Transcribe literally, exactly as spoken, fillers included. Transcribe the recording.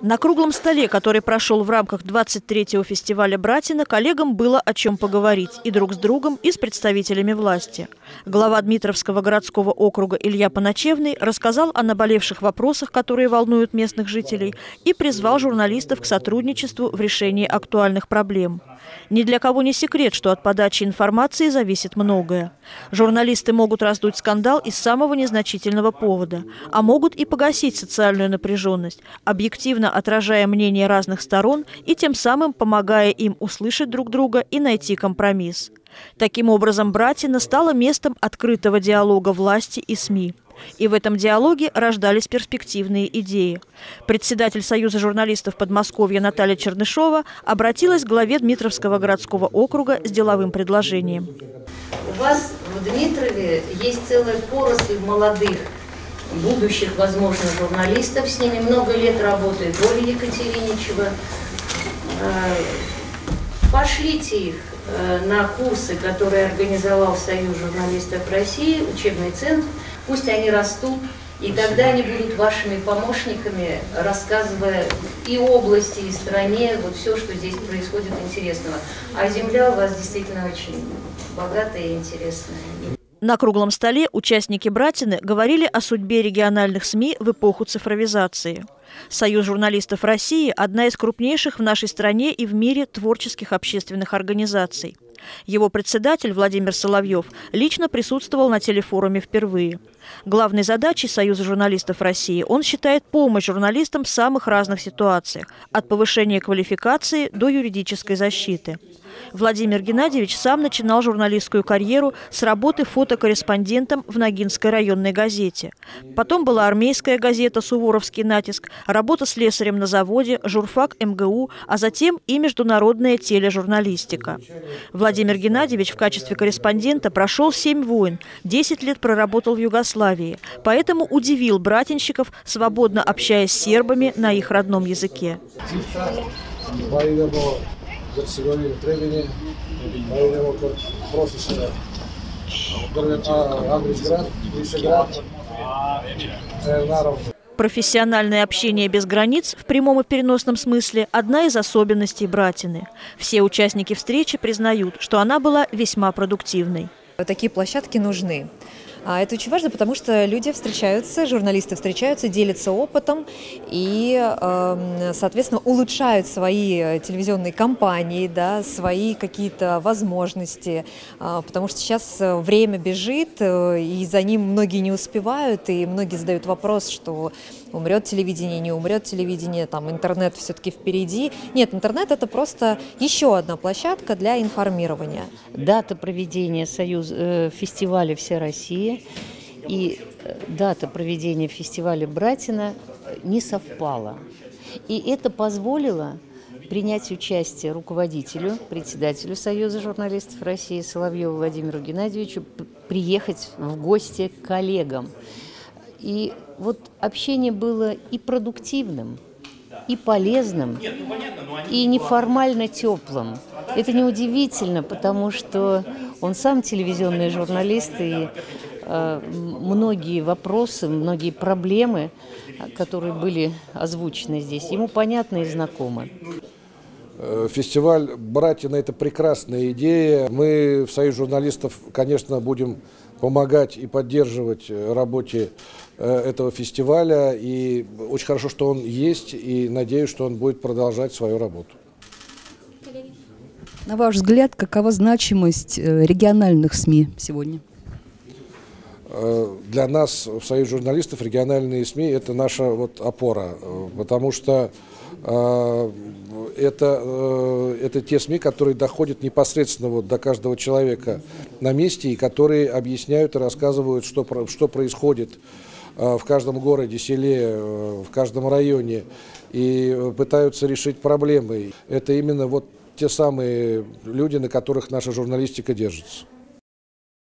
На круглом столе, который прошел в рамках двадцать третьего фестиваля «Братина», коллегам было о чем поговорить и друг с другом, и с представителями власти. Глава Дмитровского городского округа Илья Поначевный рассказал о наболевших вопросах, которые волнуют местных жителей, и призвал журналистов к сотрудничеству в решении актуальных проблем. Ни для кого не секрет, что от подачи информации зависит многое. Журналисты могут раздуть скандал из самого незначительного повода, а могут и погасить социальную напряженность, объективно отражая мнения разных сторон и тем самым помогая им услышать друг друга и найти компромисс. Таким образом, «Братина» стала местом открытого диалога власти и СМИ. И в этом диалоге рождались перспективные идеи. Председатель Союза журналистов Подмосковья Наталья Чернышова обратилась к главе Дмитровского городского округа с деловым предложением. У вас в Дмитрове есть целая поросль молодых будущих, возможно, журналистов. С ними много лет работает Ольга Екатериничева. Пошлите их на курсы, которые организовал Союз журналистов России, учебный центр. Пусть они растут, и тогда они будут вашими помощниками, рассказывая и области, и стране, вот все, что здесь происходит интересного. А земля у вас действительно очень богатая и интересная. На круглом столе участники «Братины» говорили о судьбе региональных СМИ в эпоху цифровизации. Союз журналистов России – одна из крупнейших в нашей стране и в мире творческих общественных организаций. Его председатель Владимир Соловьев лично присутствовал на телефоруме впервые. Главной задачей Союза журналистов России он считает помощь журналистам в самых разных ситуациях – от повышения квалификации до юридической защиты. Владимир Геннадьевич сам начинал журналистскую карьеру с работы фотокорреспондентом в Ногинской районной газете. Потом была армейская газета «Суворовский натиск», работа слесарем на заводе, журфак МГУ, а затем и международная тележурналистика. Владимир Геннадьевич в качестве корреспондента прошел семь войн, десять лет проработал в Югославии, поэтому удивил братинщиков, свободно общаясь с сербами на их родном языке. Профессиональное общение без границ в прямом и переносном смысле – одна из особенностей «Братины». Все участники встречи признают, что она была весьма продуктивной. Такие площадки нужны. Это очень важно, потому что люди встречаются, журналисты встречаются, делятся опытом и, соответственно, улучшают свои телевизионные кампании, да, свои какие-то возможности, потому что сейчас время бежит, и за ним многие не успевают, и многие задают вопрос, что умрет телевидение, не умрет телевидение, там интернет все-таки впереди. Нет, интернет – это просто еще одна площадка для информирования. Дата проведения союз, э, фестиваля «Вся Россия» и дата проведения фестиваля «Братина» не совпала. И это позволило принять участие руководителю, председателю Союза журналистов России Соловьеву Владимиру Геннадьевичу, приехать в гости к коллегам. И вот общение было и продуктивным, и полезным, и неформально теплым. Это неудивительно, потому что он сам телевизионный журналист, и э, многие вопросы, многие проблемы, которые были озвучены здесь, ему понятны и знакомы. Фестиваль «Братина» – это прекрасная идея. Мы в Союзе журналистов, конечно, будем помогать и поддерживать работе этого фестиваля. И очень хорошо, что он есть, и надеюсь, что он будет продолжать свою работу. На ваш взгляд, какова значимость региональных СМИ сегодня? Для нас, в Союзе журналистов, региональные СМИ – это наша вот опора, потому что это, это те СМИ, которые доходят непосредственно вот до каждого человека на месте и которые объясняют и рассказывают, что, что происходит в каждом городе, селе, в каждом районе, и пытаются решить проблемы. Это именно вот те самые люди, на которых наша журналистика держится.